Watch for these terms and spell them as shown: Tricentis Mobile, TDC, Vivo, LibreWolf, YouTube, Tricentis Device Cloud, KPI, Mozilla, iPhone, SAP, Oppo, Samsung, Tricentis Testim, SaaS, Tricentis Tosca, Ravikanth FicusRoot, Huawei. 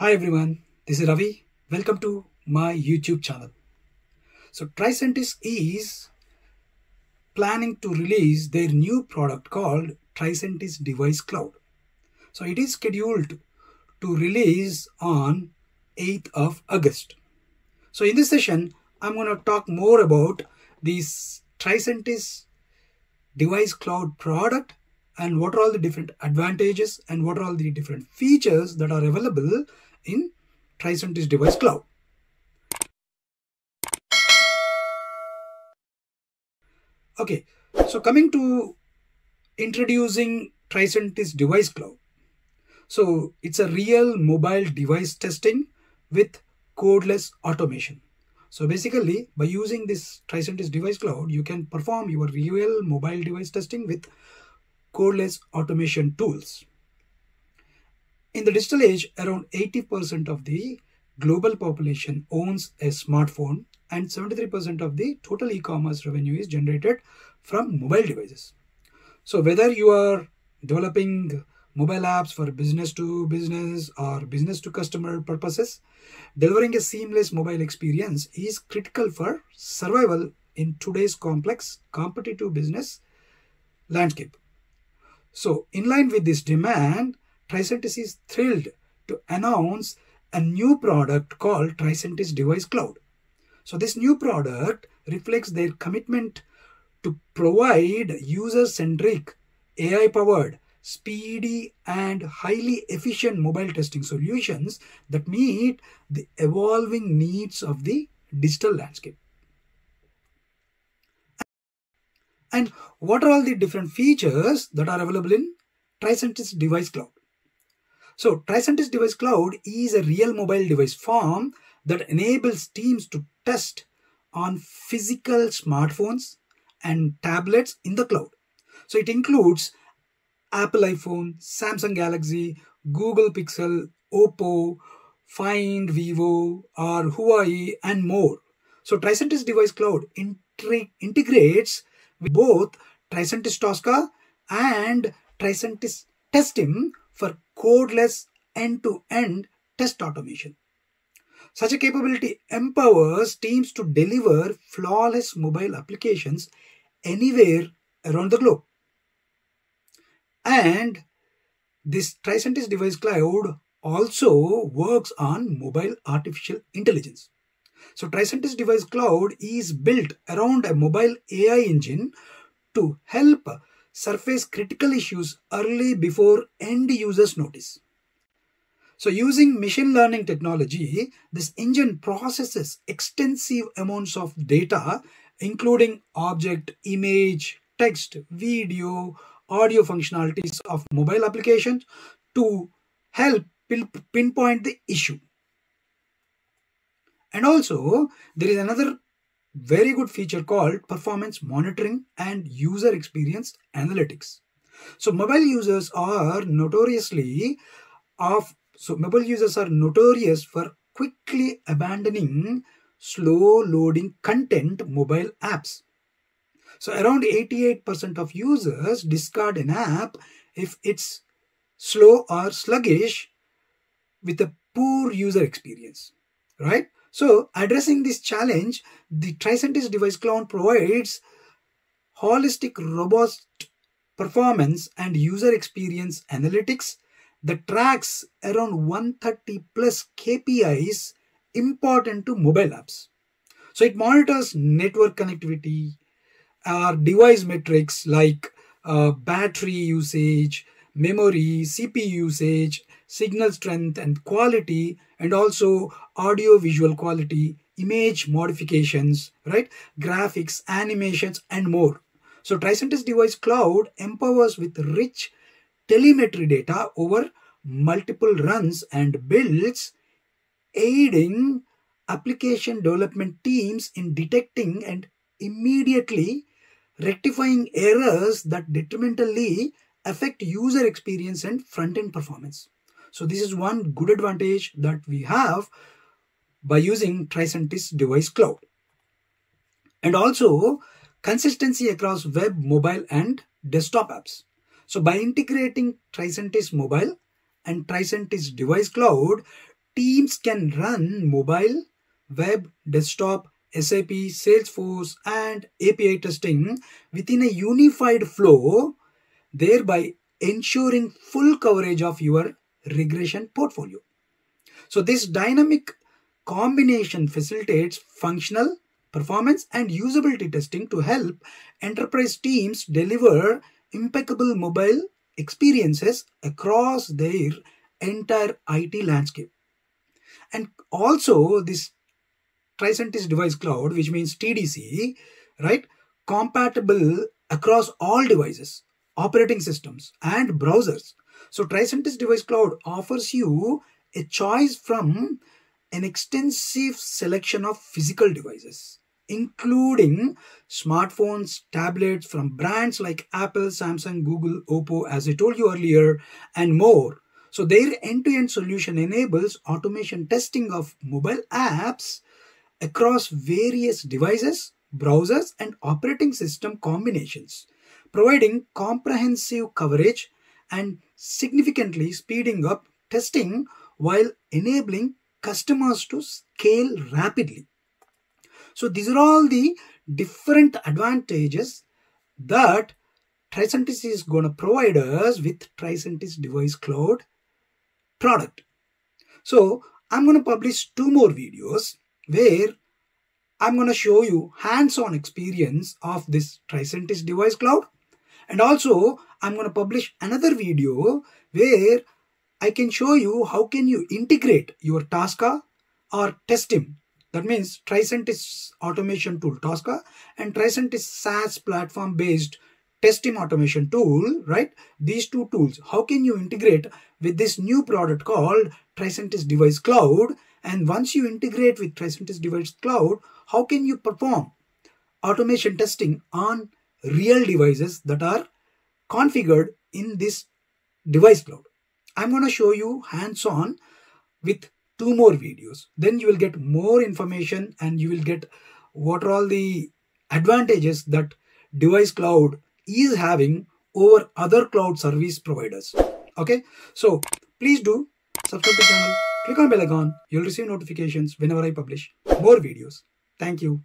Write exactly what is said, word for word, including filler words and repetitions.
Hi everyone, this is Ravi. Welcome to my YouTube channel. So Tricentis is planning to release their new product called Tricentis Device Cloud. So it is scheduled to release on eighth of August. So in this session, I'm going to talk more about this Tricentis Device Cloud product and what are all the different advantages and what are all the different features that are available in Tricentis Device Cloud. Okay, so coming to introducing Tricentis Device Cloud. So it's a real mobile device testing with codeless automation. So basically, by using this Tricentis Device Cloud, you can perform your real mobile device testing with codeless automation tools. In the digital age, around eighty percent of the global population owns a smartphone and seventy-three percent of the total e-commerce revenue is generated from mobile devices. So whether you are developing mobile apps for business to business or business to customer purposes, delivering a seamless mobile experience is critical for survival in today's complex competitive business landscape. So in line with this demand, Tricentis is thrilled to announce a new product called Tricentis Device Cloud. So this new product reflects their commitment to provide user-centric, A I-powered, speedy and highly efficient mobile testing solutions that meet the evolving needs of the digital landscape. And what are all the different features that are available in Tricentis Device Cloud? So Tricentis Device Cloud is a real mobile device form that enables teams to test on physical smartphones and tablets in the cloud. So it includes Apple iPhone, Samsung Galaxy, Google Pixel, Oppo, Find, Vivo, or Huawei, and more. So Tricentis Device Cloud integrates with both Tricentis Tosca and Tricentis Testim for codeless end-to-end test automation. Such a capability empowers teams to deliver flawless mobile applications anywhere around the globe. And this Tricentis Device Cloud also works on mobile artificial intelligence. So Tricentis Device Cloud is built around a mobile A I engine to help surface critical issues early before end users notice. So using machine learning technology, this engine processes extensive amounts of data, including object, image, text, video, audio functionalities of mobile applications to help pinpoint the issue. And also, there is another very good feature called performance monitoring and user experience analytics. So mobile users are notoriously of so mobile users are notorious for quickly abandoning slow loading content mobile apps. So around eighty-eight percent of users discard an app if it's slow or sluggish with a poor user experience, right? So addressing this challenge, the Tricentis Device Cloud provides holistic, robust performance and user experience analytics that tracks around one hundred thirty plus K P Is important to mobile apps. So it monitors network connectivity, our device metrics like uh, battery usage, memory, C P U usage, signal strength and quality, and also audio visual quality, image modifications, right, graphics, animations, and more. So Tricentis Device Cloud empowers with rich telemetry data over multiple runs and builds, aiding application development teams in detecting and immediately rectifying errors that detrimentally affect user experience and front-end performance. So this is one good advantage that we have by using Tricentis Device Cloud. And also consistency across web, mobile, and desktop apps. So by integrating Tricentis Mobile and Tricentis Device Cloud, teams can run mobile, web, desktop, S A P, Salesforce and A P I testing within a unified flow, thereby ensuring full coverage of your regression portfolio. So this dynamic combination facilitates functional, performance and usability testing to help enterprise teams deliver impeccable mobile experiences across their entire I T landscape. And also this Tricentis Device Cloud, which means T D C, right, compatible across all devices, operating systems and browsers. So Tricentis Device Cloud offers you a choice from an extensive selection of physical devices, including smartphones, tablets from brands like Apple, Samsung, Google, Oppo, as I told you earlier, and more. So their end-to-end solution enables automation testing of mobile apps across various devices, browsers, and operating system combinations, providing comprehensive coverage and significantly speeding up testing while enabling customers to scale rapidly. So these are all the different advantages that Tricentis is going to provide us with Tricentis Device Cloud product. So I'm going to publish two more videos where I'm going to show you hands-on experience of this Tricentis Device Cloud, and also I'm going to publish another video where I can show you how can you integrate your Tosca or Testim, that means Tricentis automation tool Tosca and Tricentis SaaS platform based Testim automation tool, right? These two tools, how can you integrate with this new product called Tricentis Device Cloud? And once you integrate with Tricentis Device Cloud, how can you perform automation testing on real devices that are configured in this device cloud? I'm going to show you hands-on with two more videos. Then you will get more information and you will get what are all the advantages that device cloud is having over other cloud service providers. Okay, so please do subscribe to the channel, click on the bell icon. You'll receive notifications whenever I publish more videos. Thank you.